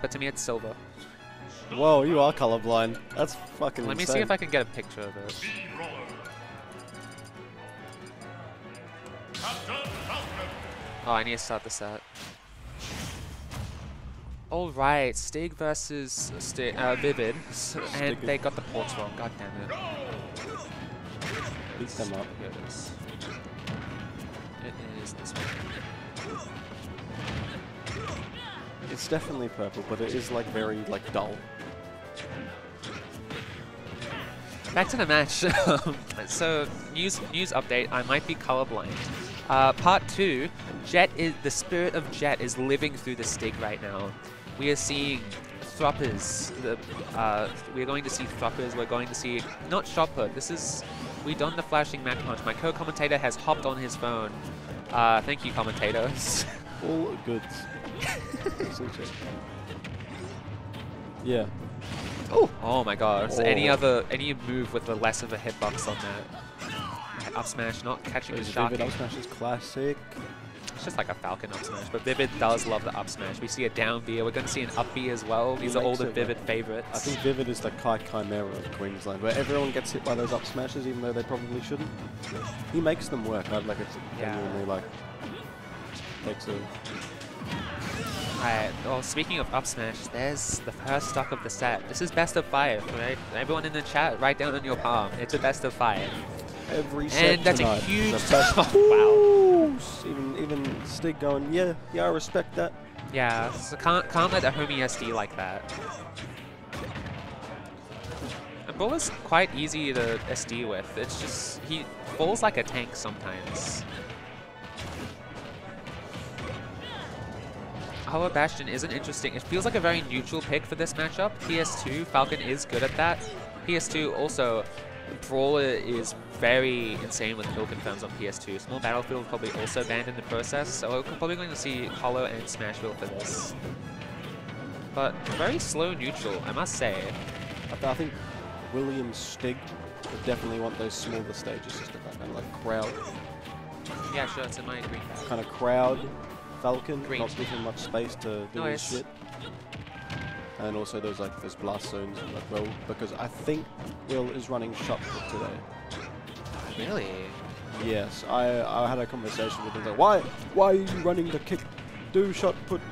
But to me, it's silver. Whoa, you are colorblind. That's fucking insane. Let me see if I can get a picture of it. Oh, I need to start this out. Alright, Stig versus Vivid, and they got the ports wrong, god damn it. Beat them up. Here it is. It is this one. It's definitely purple, but it is like very like dull. Back to the match. So, news update, I might be colorblind. Part 2, the spirit of Jet is living through the Stig right now. We are seeing Thruppers. We're going to see Thruppers. We're going to see not Shopper. This is we done the flashing Mac punch. My co-commentator has hopped on his phone. Thank you, commentators. All good. Yeah. Oh. Oh my God. So any move with the less of a hitbox on that? Up smash, not catching the shark. Vivid up smash is classic. It's just like a Falcon up smash, but Vivid does love the up smash. We see a down B, we're going to see an up B as well. These are all the Vivid favorites. I think Vivid is the Kai Chimera of Queensland, where everyone gets hit by those up smashes, even though they probably shouldn't. He makes them work. I'd like it to genuinely like takes a. Alright, well, speaking of up smash, there's the first stock of the set. This is best of 5, right? Everyone in the chat, write down on your palm. It's a best of 5. Every set and that's tonight. A huge. Oh, wow. Even Stig going, yeah, I respect that. Yeah, so can't let a homie SD like that. And Brawler's quite easy to SD with. It's just he falls like a tank sometimes. Hollow Bastion isn't interesting. It feels like a very neutral pick for this matchup. PS2, Falcon is good at that. PS2 also, Brawler is very insane with kill confirms on PS2. Small Battlefield probably also banned in the process, so we're probably going to see Hollow and Smashville for this. But very slow neutral, I must say. I think William Stig would definitely want those smaller stages, just like that kind of like crowd. Yeah, sure, it's in my green bag. Kind of crowd. Falcon, green. Not giving much space to do his shit. And also there's like those blast zones and like Will, because I think Will is running shop today. Really? Yes, I had a conversation with him like, why are you running the kick do shot put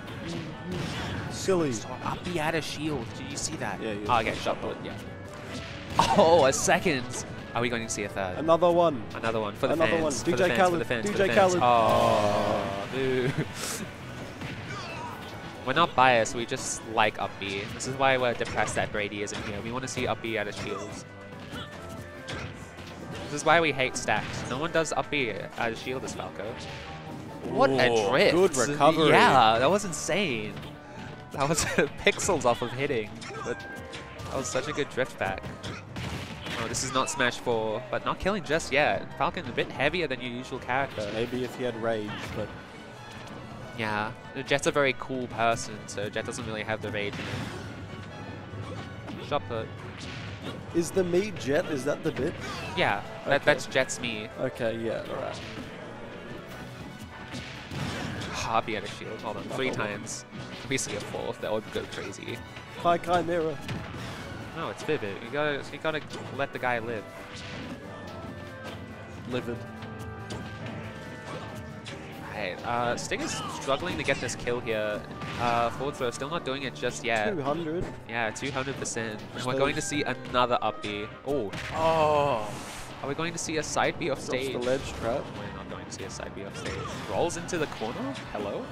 silly? Up the out of shield, do you see that? Yeah, oh, okay, shot put, yeah. Oh, a second! Are we going to see a third? Another one for the fans. For DJ Khaled. DJ Khaled. Oh, boo. We're not biased. We just like up B. This is why we're depressed that Brady isn't here. We want to see up B out of shields. This is why we hate stacks. No one does up B out of shield as Falco. What a drift! Good recovery. Yeah, that was insane. That was pixels off of hitting, but that was such a good drift back. Oh, this is not Smash 4, but not killing just yet. Falcon a bit heavier than your usual character. Maybe if he had rage, but... Yeah, Jet's a very cool person, so Jet doesn't really have the rage in him. Shot put. Is the me Jet? Is that the bit? Yeah, okay. that's Jet's me. Okay, yeah, alright. Harpy out of shield, hold on, three times. Basically a fourth, that would go crazy. Hi, Chimera. No, it's Vivid. You gotta let the guy live. Livid. Right. Stig is struggling to get this kill here. Forward throw, still not doing it just yet. 200. Yeah, 200%. And we're going to see another up B. Oh. Oh. Are we going to see a side B off stage? The ledge trap. We're not going to see a side B off stage. Rolls into the corner. Hello.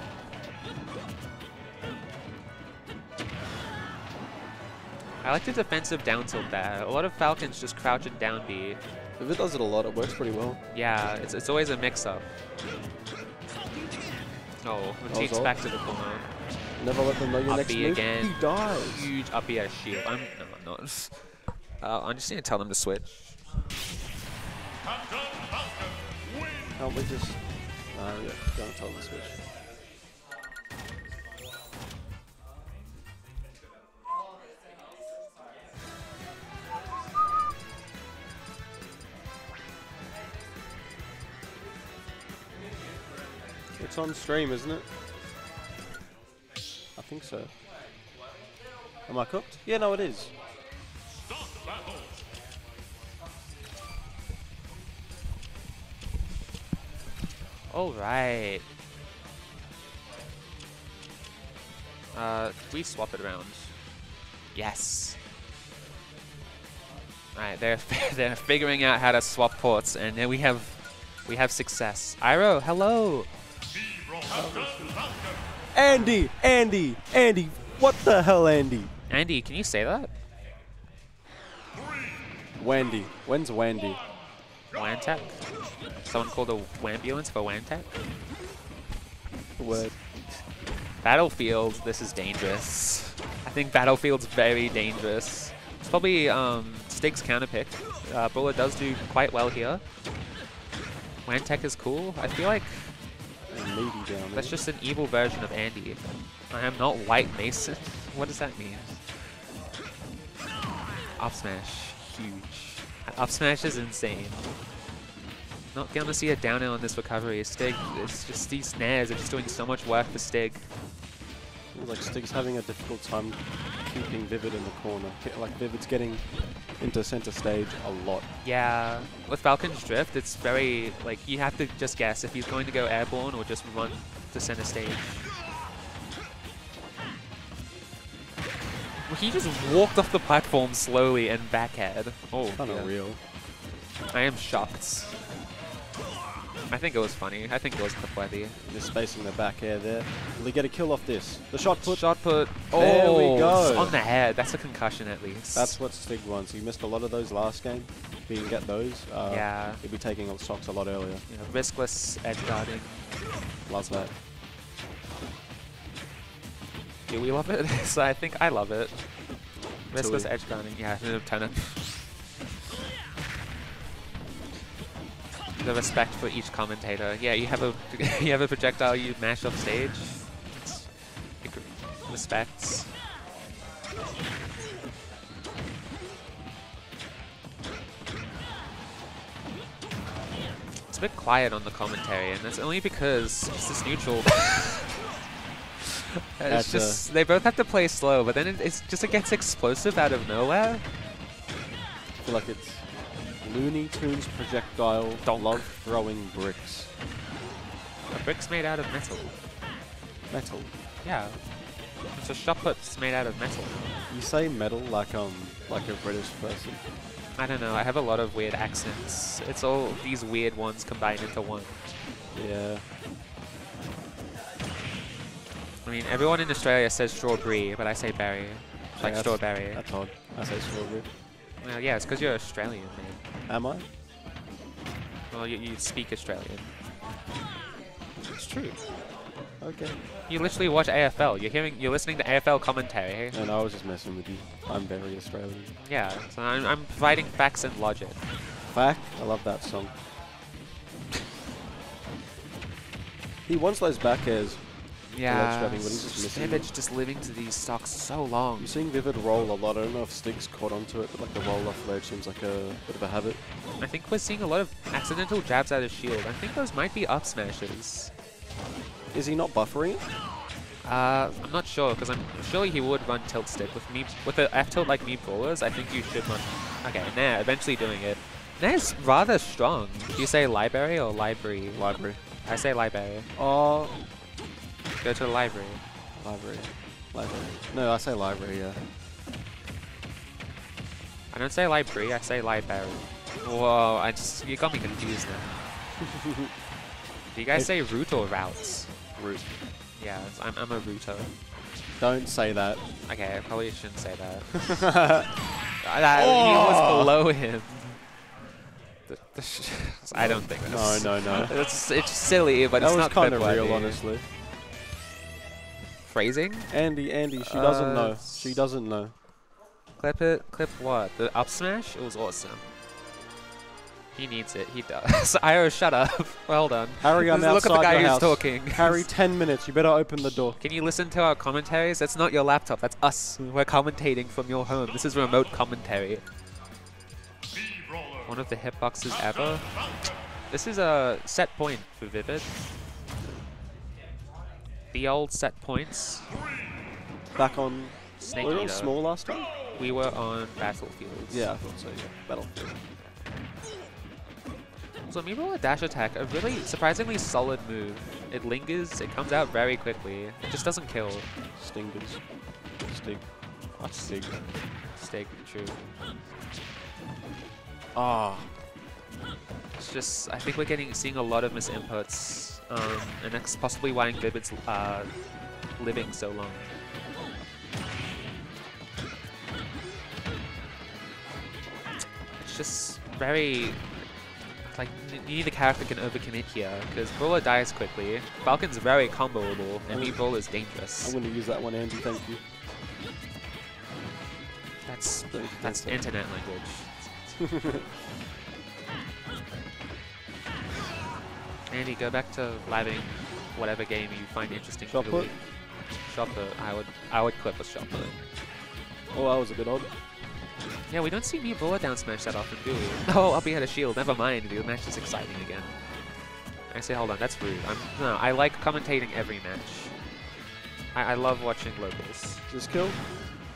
I like the defensive down tilt there. A lot of Falcons just crouch and down B. If it does it a lot, it works pretty well. Yeah, it's always a mix-up. Oh, takes back to the corner. Never let them know your next move. Again. He dies. Huge up B as shield. No, I'm not. I just need to tell them to switch. Can't we just... yeah, don't tell them to switch. It's on stream, isn't it? I think so. Am I cooked? Yeah, no, it is. Stop battle. All right. We swap it around. Yes. All right, they're figuring out how to swap ports, and then we have success. Iroh, hello. Oh. Andy, what the hell, Andy? Andy, can you say that? Wendy, when's Wendy? Wantech. Someone called a wambulance for Wantech. Word. Battlefield, this is dangerous. I think Battlefield's very dangerous. It's probably Stig's counterpick. Brawler does do quite well here. Wantech is cool. I feel like that's just an evil version of Andy. I am not White Mason. What does that mean? Up smash. Huge. Up smash is insane. Not gonna see a down air on this recovery. Stig, it's just these snares are just doing so much work for Stig. Seems like Stig's having a difficult time keeping Vivid in the corner. Like Vivid's getting into center stage a lot. Yeah, with Falcon's drift, it's very like you have to just guess if he's going to go airborne or just run to center stage. He just walked off the platform slowly and backhead. Oh, unreal. I am shocked. I think it was funny. I think it was clip-worthy. Just spacing the back air there. Will he get a kill off this? The shot put. Shot put. Oh, there we go. It's on the head. That's a concussion at least. That's what Stig wants. He missed a lot of those last game. If he can get those, yeah, he'd be taking all stocks a lot earlier. Yeah, riskless edge guarding. Love that. Do we love it? So I think I love it. Riskless edge guarding. Yeah, turnip. The respect for each commentator. Yeah, you have a projectile you mash off stage. Respects. It's a bit quiet on the commentary, and that's only because it's just neutral. It's just they both have to play slow, but then it's just it gets explosive out of nowhere. I feel like it's Looney Tunes projectile. Don't love throwing bricks. A brick's made out of metal. Metal? Yeah. It's a shot put's made out of metal. You say metal like a British person. I don't know, I have a lot of weird accents. It's all these weird ones combined into one. Yeah. I mean, everyone in Australia says strawberry, but I say berry. Like that's strawberry. That's odd. I say strawberry. Well, yeah, it's because you're Australian, man. Am I? Well, you speak Australian. It's true. Okay. You literally watch AFL. You're listening to AFL commentary. And I was just messing with you. I'm very Australian. Yeah, so I'm providing facts and logic. Fact? I love that song. He wants those back airs. Yeah, Savage just living to these stocks so long. You're seeing Vivid roll a lot. I don't know if Stig's caught onto it, but like the roll off ledge seems like a bit of a habit. I think we're seeing a lot of accidental jabs out of shield. I think those might be up smashes. Is he not buffering it? I'm not sure, because I'm surely he would run tilt stick with me with an F tilt like me brawlers. I think you should run. Okay, Nair eventually doing it. Nair's rather strong. Do you say library or library? Library. I say library. Oh. Go to the library. Library. No, I say library, yeah. I don't say library, I say library. Whoa, you got me confused now. Do you guys say route or routes? Route. Yeah, I'm a router. Don't say that. Okay, I probably shouldn't say that. He was below him. I don't think that's... No. It's silly, but that it's not kind of real, honestly. Phrasing? Andy, she doesn't know. She doesn't know. Clip it. Clip what? The up smash? It was awesome. He needs it. He does. Iroh, shut up. Well done. Harry, I'm outside your house. Look at the guy who's talking. Harry, 10 minutes. You better open the door. Can you listen to our commentaries? That's not your laptop. That's us. We're commentating from your home. This is remote commentary. One of the hitboxes ever. This is a set point for Vivid. The old set points. Back on Sneaky, were we on small last time? We were on battlefields. Yeah, I thought so, yeah. Battlefield. So when we roll a dash attack, a really surprisingly solid move. It lingers, it comes out very quickly. It just doesn't kill. Stingers. Stig. What's Stig? Stig, true. Ah. Oh. It's just, I think we're seeing a lot of misinputs. And that's possibly why in Vivid's living so long. It's just very... Like, neither character can overcommit here, because Brawler dies quickly, Falcon's very comboable, and Brawler's dangerous. I'm going to use that one, Andy, thank you. That's internet language. Andy, go back to living whatever game you find interesting. Shot put? Shot put. I would clip a shot put. Oh, that was a bit odd. Yeah, we don't see me Brawler down smash that often, do we? Oh, I'll be out of shield. Never mind. The match is exciting again. Actually, hold on. That's rude. I like commentating every match. I love watching locals. Just kill?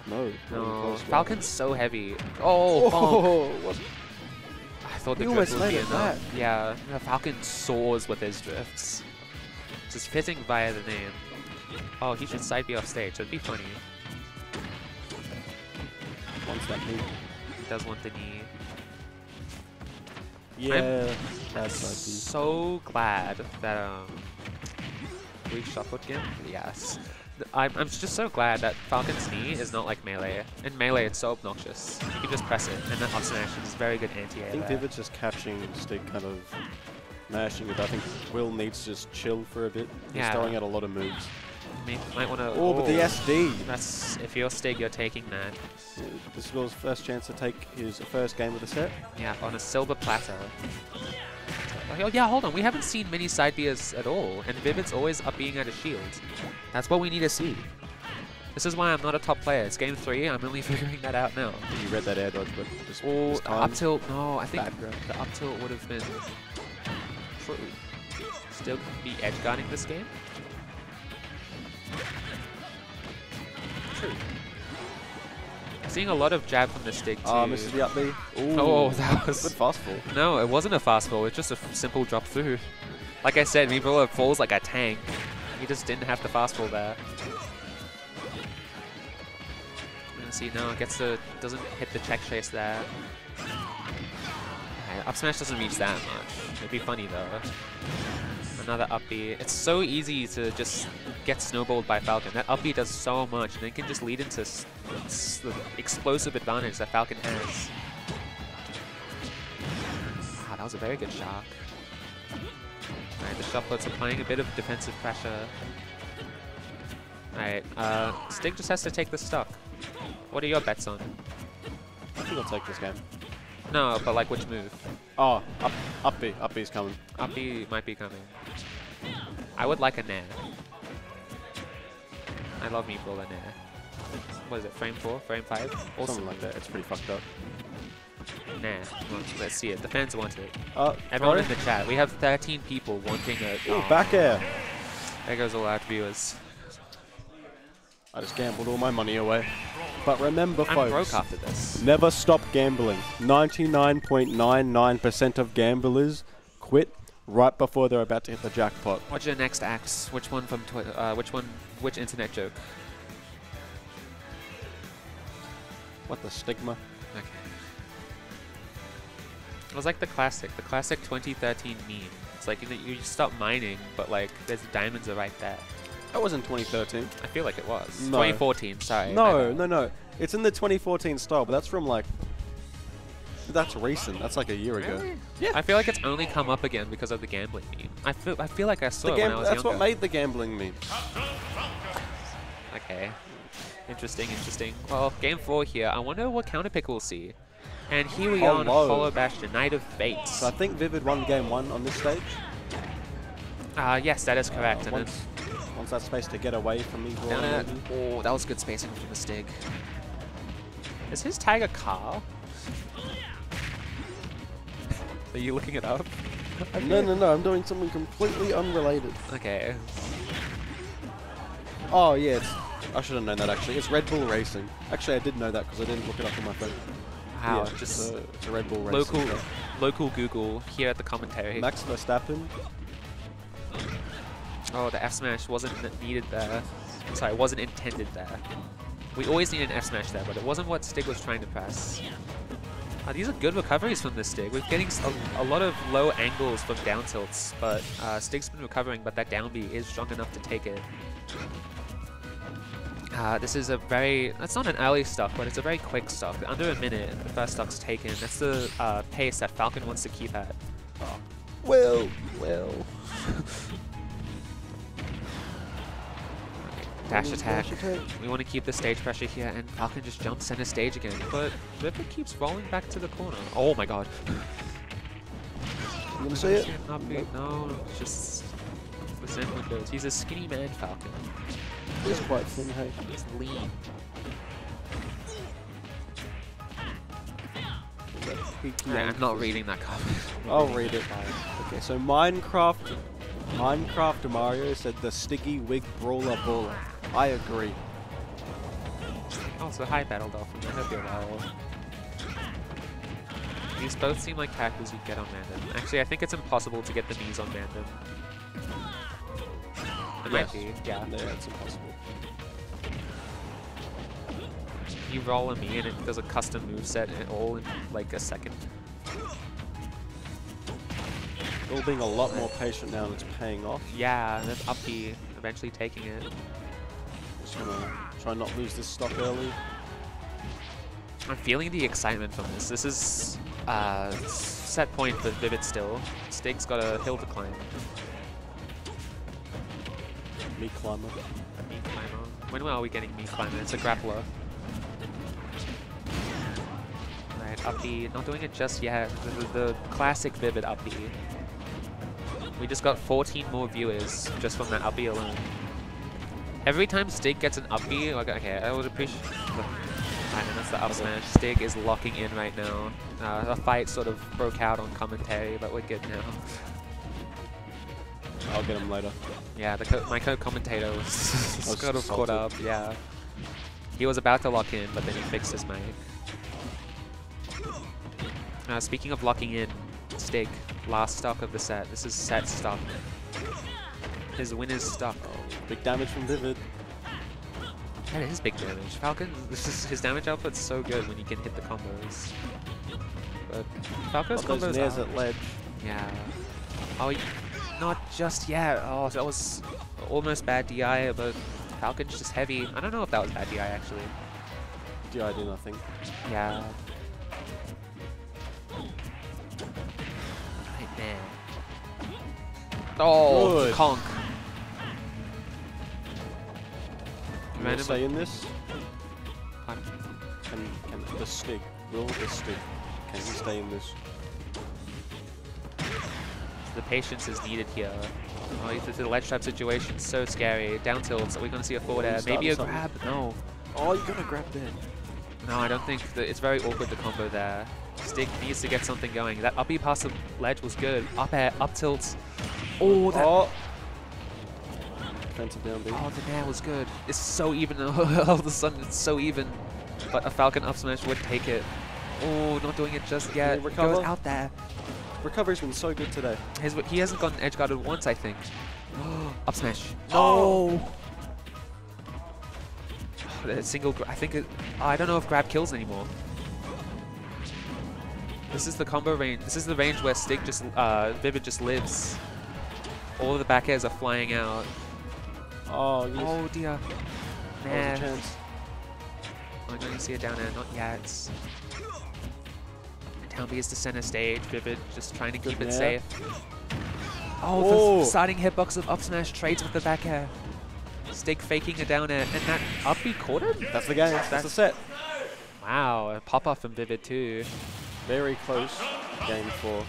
No. No. Falcon's so heavy. Oh, bonk. What? I thought the drift would be enough. Yeah. Falcon soars with his drifts. Just fitting via the name. Oh, he should side B off stage. It'd be funny. That knee. He does want the knee. Yeah, I'm so glad that we shuffled again. Yes, I'm just so glad that Falcon's knee is not like melee. In melee, it's so obnoxious. You can just press it, and that option action is very good anti-air. I think Vivid's just catching Stig, kind of mashing it. I think Will needs to just chill for a bit. Yeah. He's throwing out a lot of moves. Might want to. Oh, but the SD. That's if you're Stig, you're taking that. This is Will's first chance to take his first game of the set. Yeah, on a silver platter. Oh yeah, hold on. We haven't seen many side Bs at all, and Vivid's always up being at a shield. That's what we need to see. This is why I'm not a top player. It's game 3. I'm only figuring that out now. You read that air dodge, but just up tilt. No, I think the up tilt would have been true. Still could be edge guarding this game. True. Seeing a lot of jab from the Stig too. Oh, misses the up B. Oh, that was... Good fast fall. No, it wasn't a fast fall. It was just a simple drop through. Like I said, Brawler falls like a tank. He just didn't have to fast fall there. And see, now doesn't hit the check chase there. Yeah, up smash doesn't reach that much. It'd be funny though. Another up B. It's so easy to just get snowballed by Falcon. That up B does so much, and it can just lead into the explosive advantage that Falcon has. Wow, that was a very good shock. Alright, the shufflers are applying a bit of defensive pressure. Alright, Stig just has to take the stock. What are your bets on? I think I'll take this game. No, but like which move? Oh, up B. Up B's coming. Up B might be coming. I would like a nair. I love me Brawler nair. What is it, frame 4, frame 5? Awesome. Something like that, it's pretty fucked up. Nair. Let's see it, the fans want it. Everyone in the chat, we have 13 people wanting it. Ooh, back air! There goes all our viewers. I just gambled all my money away. But remember, folks, I'm broke after this. Never stop gambling. 99.99% of gamblers quit right before they're about to hit the jackpot. What's your next axe? Which one from Twitter? Which internet joke? What the stigma? Okay. It was like the classic 2013 meme. It's like you stop mining, but like there's diamonds are right there. That wasn't 2013. I feel like it was. No. 2014, sorry. No. It's in the 2014 style, but that's from like... That's recent. That's like a year ago. Really? Yeah. I feel like it's only come up again because of the gambling meme. I feel like I saw it when I was younger. That's what made the gambling meme. Okay. Interesting. Well, game 4 here. I wonder what counter pick we'll see. And here we are on Hollow Bastion, Night of Fate. So I think Vivid won game 1 on this stage. Yes, that is correct. Wants that space to get away from me. Oh, that was good spacing from the Stig. Is his tag a car? Are you looking it up? No, I'm doing something completely unrelated. Okay. Oh, yeah, it's I should have known that actually. It's Red Bull Racing. Actually, I did know that because I didn't look it up on my phone. Wow, yeah, just it's a Red Bull Racing. Local Google here at the commentary. Max Verstappen. Oh, the F smash wasn't needed there. Sorry, wasn't intended there. We always need an F smash there, but it wasn't what Stig was trying to press. Oh, these are good recoveries from this Stig. We're getting a lot of low angles from down tilts, but Stig's been recovering, but that down B is strong enough to take it. This is a very, that's not an early stuff, but it's a very quick stuff. Under a minute, the first stuff's taken. That's the pace that Falcon wants to keep at. Oh. Well. Dash attack. We want to keep the stage pressure here, and Falcon just jumps center stage again. But Vivid keeps rolling back to the corner. Oh my god. You see it? No, just within windows. He's a skinny man, Falcon. He's quite thin, hey? He's lean. Yeah, I'm not reading that comment. I'll read it. Okay, so Minecraft Mario said the Stiggy Wig Brawler Baller. I agree. Also, hi Battle Dolphin, I hope you're well. These both seem like characters you'd get on Mandem. Actually, I think it's impossible to get the knees on Mandem. It might be, yeah. No, it's impossible. You roll a me and it does a custom moveset all in like a second. All being a lot more patient now and it's paying off. Yeah, that's up B, eventually taking it. Just gonna try not lose this stock early. I'm feeling the excitement from this. This is set point for Vivid still. Stig's got a hill to climb. Meat climber. A meat climber. When are we getting meat climber? It's a grappler. Right, up B, not doing it just yet. The classic Vivid up B. We just got 14 more viewers just from that up B alone. Every time Stig gets an up B, like, okay, I would appreciate... I know, that's the up smash. Stig is locking in right now. The fight sort of broke out on commentary, but we're good now. I'll get him later. Yeah, my co-commentator was sort of caught up, yeah. He was about to lock in, but then he fixed his mic. Speaking of locking in, Stig. Last stock of the set. This is set stock. His win is stock. Big damage from Vivid. That is big damage. Falcon, his damage output's so good when you can hit the combos. But Falco's combos there's at ledge. Yeah. Oh, not just yet. Oh, that was almost bad DI, but Falcon's just heavy. I don't know if that was bad DI actually. DI did nothing. Yeah. Oh, good. Conk. Can you say in this? Can the Stig, can he stay in this? The patience is needed here. Oh, the ledge trap situation is so scary. Down tilts, are we going to see a forward air? Maybe a grab? No. Oh, you got to grab there. No, I don't think, it's very awkward the combo there. Stig needs to get something going. That up E past the ledge was good. Up air, up tilts. Oh, that. Oh. Down B. Oh, the nair was good. It's so even. All of a sudden, it's so even. But a Falcon up smash would take it. Oh, not doing it just yet. Goes out there. Recovery's been so good today. He hasn't gotten edge guarded once, I think. Up smash. No. Oh, single. I think. I don't know if grab kills anymore. This is the combo range. This is the range where Stig just Vivid just lives. All of the back airs are flying out. Oh, yes. Oh dear. Nah. Chance. I'm going to see a down air, not yet. Down B is the center stage. Vivid just trying to keep it safe. Oh, the starting hitbox of up smash trades with the back air. Stig faking a down air, and that up B caught him? That's the game. That's the set. Wow, a pop-off from Vivid too. Very close game 4.